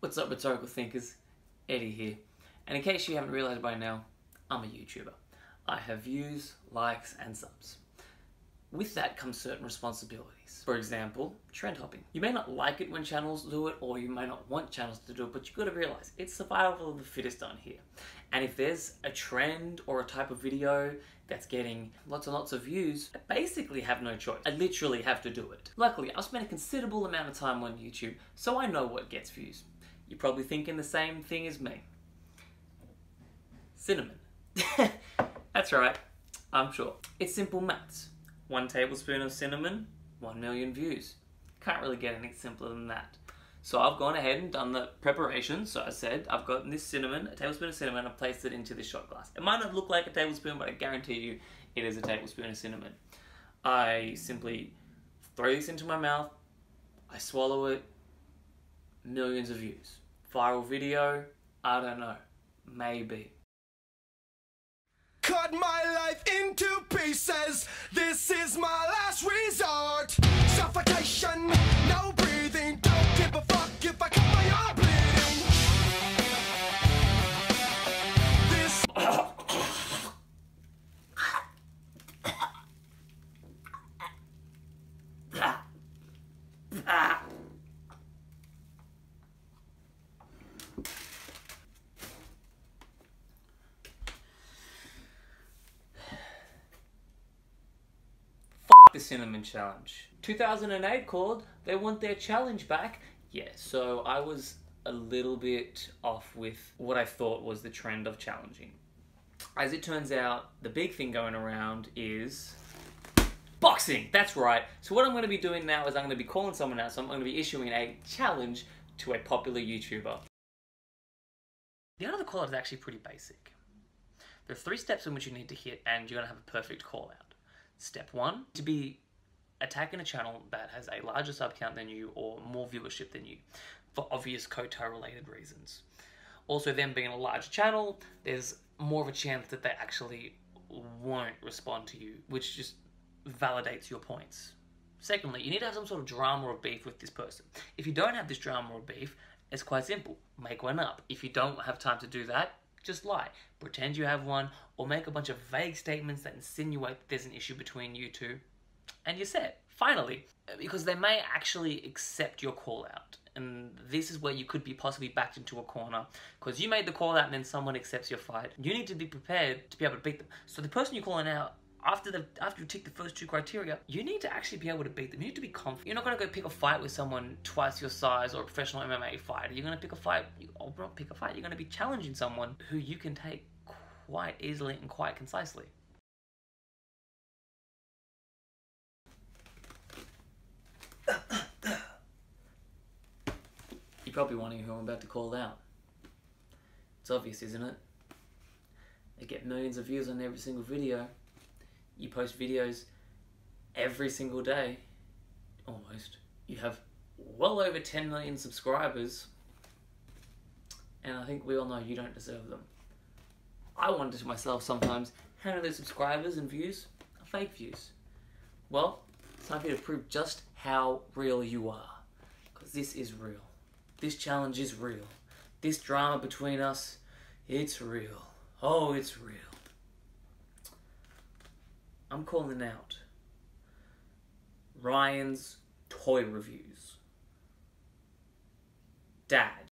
What's up, Rhetorical Thinkers? Eddie here. And in case you haven't realized by now, I'm a YouTuber. I have views, likes, and subs. With that comes certain responsibilities. For example, trend hopping. You may not like it when channels do it, or you may not want channels to do it, but you've got to realize it's survival of the fittest on here. And if there's a trend or a type of video that's getting lots and lots of views, I basically have no choice. I literally have to do it. Luckily, I've spent a considerable amount of time on YouTube, so I know what gets views. You're probably thinking the same thing as me. Cinnamon. That's right, I'm sure. It's simple maths. 1 tablespoon of cinnamon, 1 million views. Can't really get any simpler than that. So I've gone ahead and done the preparation. So I said, I've gotten this cinnamon, a tablespoon of cinnamon, I've placed it into this shot glass. It might not look like a tablespoon, but I guarantee you it is a tablespoon of cinnamon. I simply throw this into my mouth, I swallow it, millions of views. Viral video? I don't know. Maybe. Cut my life into pieces. This is my last resort. Suffocation, no breathing. Don't give a fuck if I cut my arm bleeding. This. The Cinnamon Challenge. 2008 called, they want their challenge back. Yeah, so I was a little bit off with what I thought was the trend of challenging. As it turns out, the big thing going around is boxing. That's right. So what I'm going to be doing now is I'm going to be calling someone out, so I'm going to be issuing a challenge to a popular YouTuber. The art of the call out is actually pretty basic. There are 3 steps in which you need to hit and you're going to have a perfect call out. Step 1, to be attacking a channel that has a larger sub count than you or more viewership than you for obvious koto related reasons. Also, them being a large channel, there's more of a chance that they actually won't respond to you, which just validates your points. Secondly, you need to have some sort of drama or beef with this person. If you don't have this drama or beef, it's quite simple. Make one up. If you don't have time to do that, just lie. Pretend you have one, or make a bunch of vague statements that insinuate that there's an issue between you two, and you're set. Finally, because they may actually accept your call out, and this is where you could be possibly backed into a corner, because you made the call out and then someone accepts your fight. You need to be prepared to be able to beat them. So the person you're calling out, after you tick the first 2 criteria, you need to actually be able to beat them. You need to be confident. You're not going to go pick a fight with someone twice your size or a professional MMA fighter. You're going to pick a fight, or not pick a fight, you're going to be challenging someone who you can take quite easily and quite concisely. You're probably wondering who I'm about to call out. It's obvious, isn't it? They get millions of views on every single video. You post videos every single day, almost. You have well over 10 million subscribers, and I think we all know you don't deserve them. I wonder to myself sometimes, how many of those subscribers and views are fake views? Well, it's time for you to prove just how real you are, because this is real. This challenge is real. This drama between us, it's real. Oh, it's real. I'm calling out Ryan's Toy Reviews. Dad.